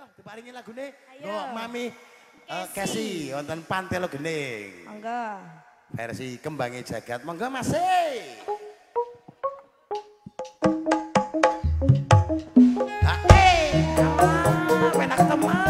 Yo, diparingi lagune Mami Kesi wonten Pantai Logending. Monggo. Versi Kembange Jagad. Monggo Mas e. Penak teman.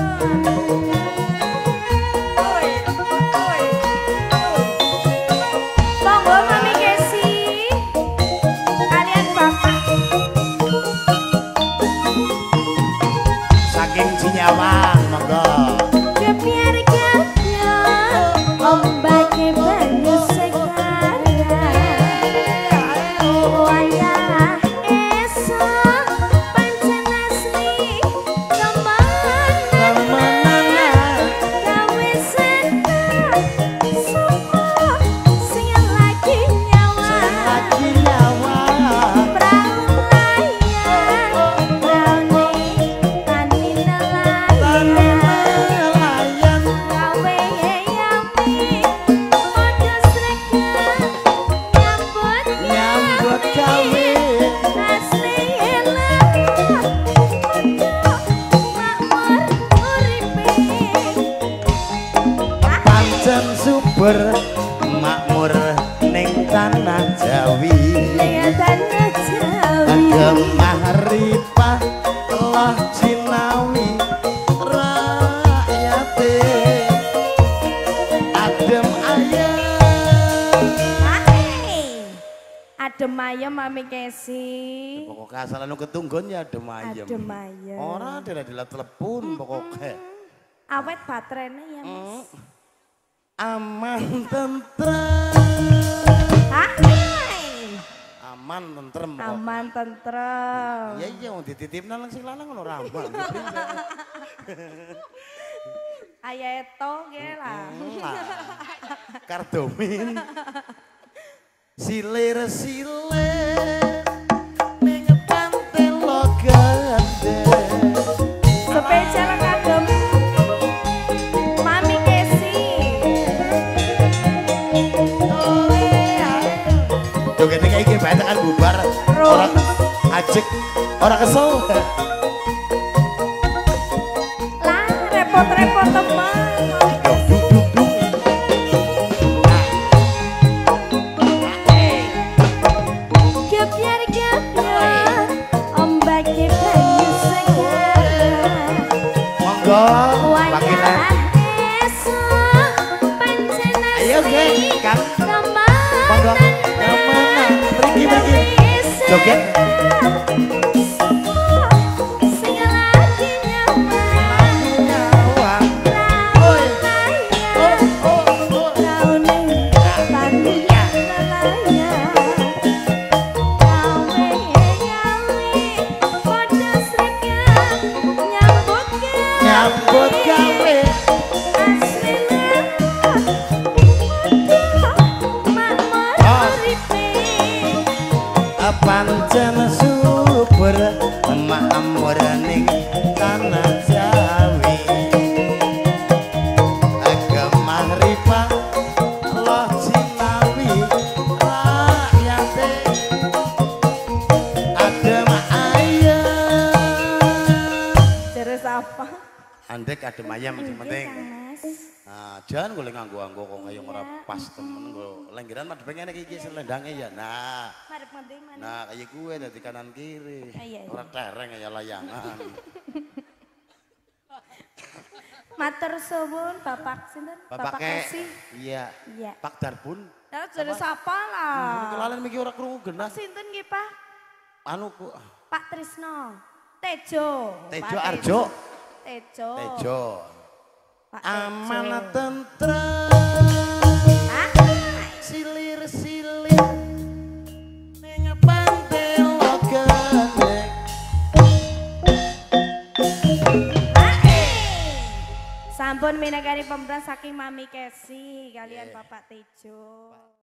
Makmur ning tanah Jawi, gemah ripah lah jinawi rakyate adem ayem. Adem ayem Mami Kesi. Pokoknya asal anu ketunggon ya adem ayem. Adem ayem. Orang dila-dila telepon pokoknya. Awet baterainya ya Mas. Aman tentrem. Aman tentrem. Aman tentrem. Iya iya mau dititipna langsung lanang lho ramah. Ayeto ge lah. Kardomin. Silir-silir ning Pantai Logending. Sepejane kadem. Jogetnya kayak banyak kan bubar, orang ajek, orang kesel. Lah repot-repot teman. Gebyar-gebyar, ombak banyu segar. Monggo, wakilan. Ayo geng, kang. Monggo. Joget nyambut gawe pancen super makmur ning tanah Jawi, gemah ripah loh jinawi rakyate adem ayem. Terus apa? Andek adem ayem yang penting. Nah, jangan gue nganggu-anggu kok kayak ora pas temen gue. Lenggiran madhep ngene iki selendange ya. Nah. Madhep ngendi mana? Nah, kayak gue dari kanan kiri. Ora tereng ya layangan. Matur suwun Bapak sinten? Bapak Kesi. Iya. Pak Darbun. Lah jare sapa lah? Kelalen iki ora krungu genah. Sinten nggih, Pak? Anu Pak Trisno. Tejo. Tejo Arjo. Tejo. Tejo. Aman tentrem, silir-silir ning Pantai Logending. Sampun minagari pemberian saking Mami Kesi kalian Bapak Tejo.